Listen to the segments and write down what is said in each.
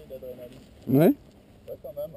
piqué d'adrénaline. Ouais. Ouais, quand même.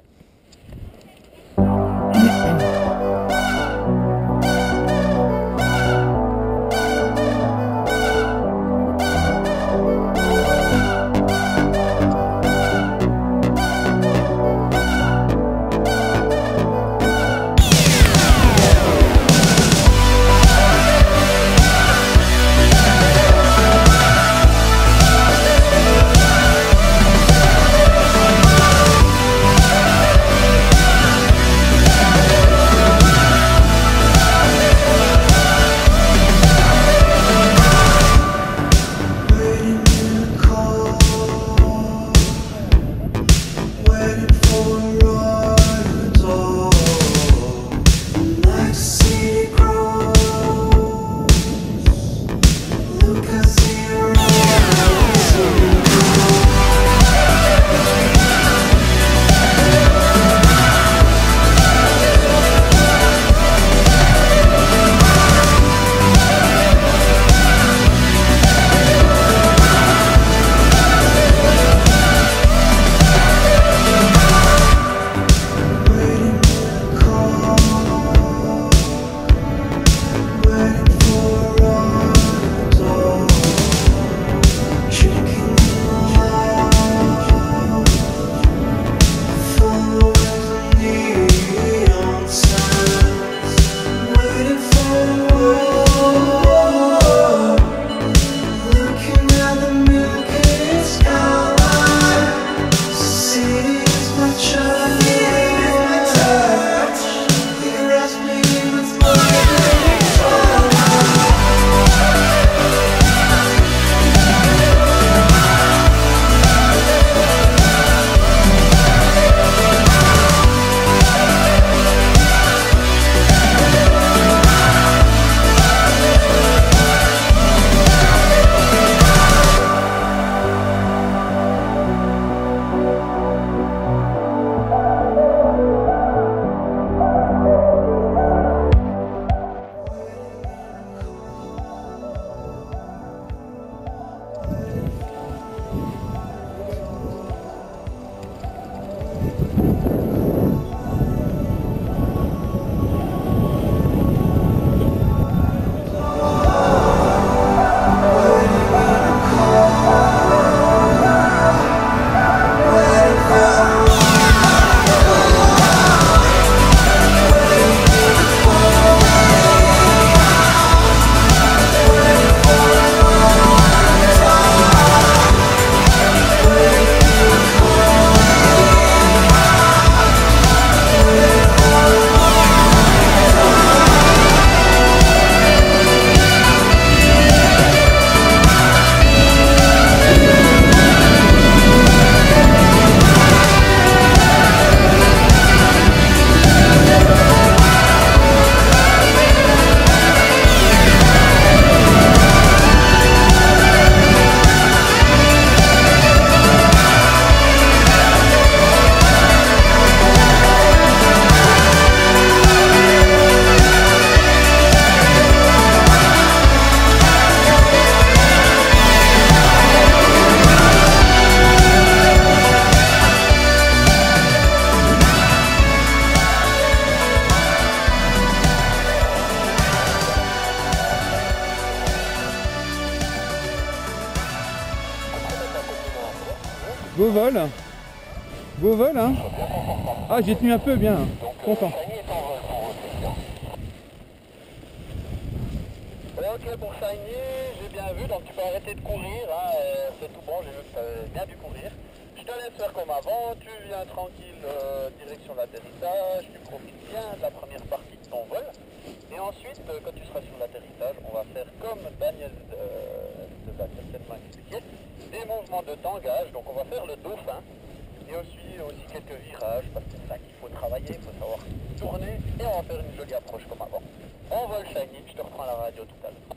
Beau vol, beau vol, hein. Ah, j'ai tenu un peu bien, content. Ouais, ok, pour Saigné, j'ai bien vu, donc tu peux arrêter de courir, hein, c'est tout bon, j'ai vu que tu avais bien vu courir. Je te laisse faire comme avant, tu viens tranquille direction l'atterrissage, tu profites bien de la première partie de ton vol. Et ensuite, quand tu seras sur l'atterrissage, on va faire comme Daniel des mouvements de tangage, donc on va faire le dauphin et aussi quelques virages parce que c'est ça qu'il faut travailler, il faut savoir tourner et on va faire une jolie approche comme avant. On vole Shiny, je te reprends la radio tout à l'heure.